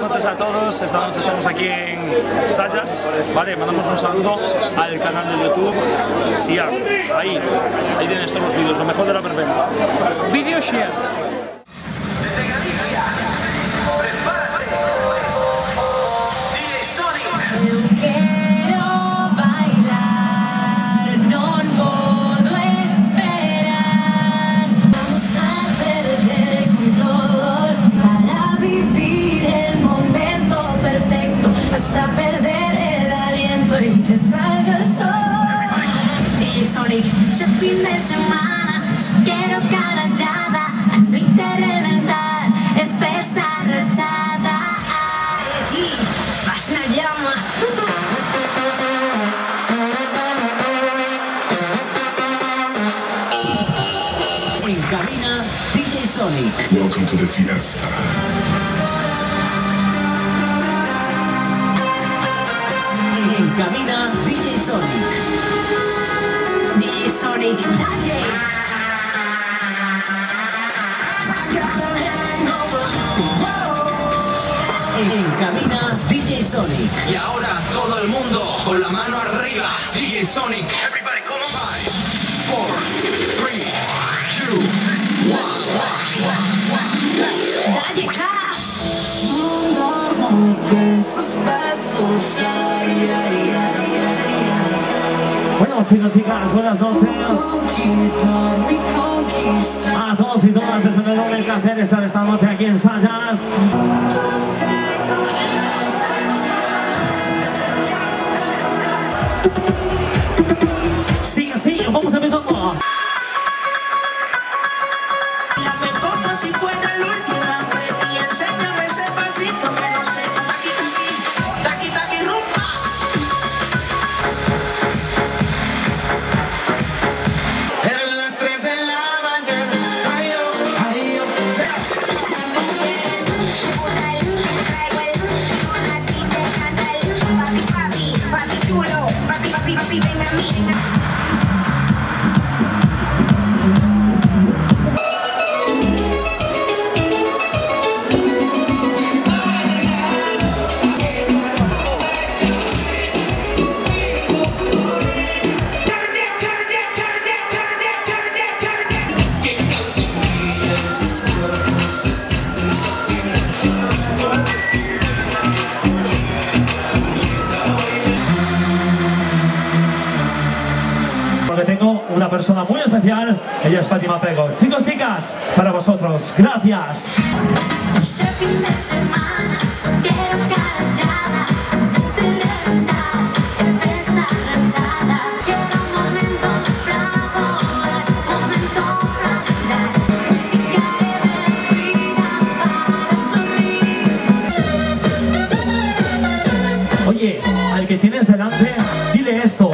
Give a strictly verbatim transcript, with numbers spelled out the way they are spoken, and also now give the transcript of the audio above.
buenas noches a todos. Esta noche estamos aquí en Xallas, ¿vale? Mandamos un saludo al canal de YouTube XIAN. Ahí, ahí tienes todos los vídeos, lo mejor de la verbena. videoXIAN. Este fin de semana quiero carallada, a noite reventar, é festa rachada. Sí, vas na llama. En cabina, D J Son one c. Welcome to the fiesta. En cabina, D J Son one c. Sonic Daddy. En cabina D J Sonic. Y ahora todo el mundo con la mano arriba. D J Sonic. Everybody come on. five, four, three, two, one. Daddy Cash. No duermo besos, besos. Ay, ay, ay. Bueno, chicos y chicas, buenas noches a todos y todas. Es un enorme placer estar esta noche aquí en Xallas. Sí, sí, vamos a empezar. Una persona muy especial, ella es Fátima Pego. Chicos, chicas, para vosotros, gracias. Oye, al que tienes delante, dile esto.